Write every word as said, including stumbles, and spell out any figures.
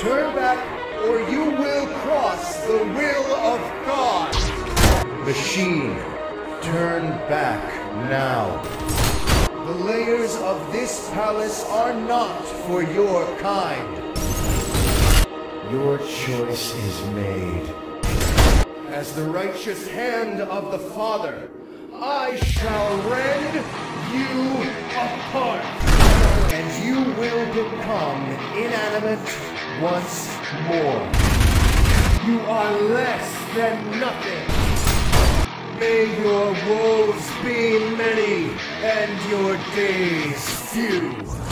Turn back, or you will cross the will of God. Machine, turn back now. The layers of this palace are not for your kind. Your choice is made. As the righteous hand of the Father, I shall rend you apart. And you will become inanimate once more. You are less than nothing. May your woes be many and your days few.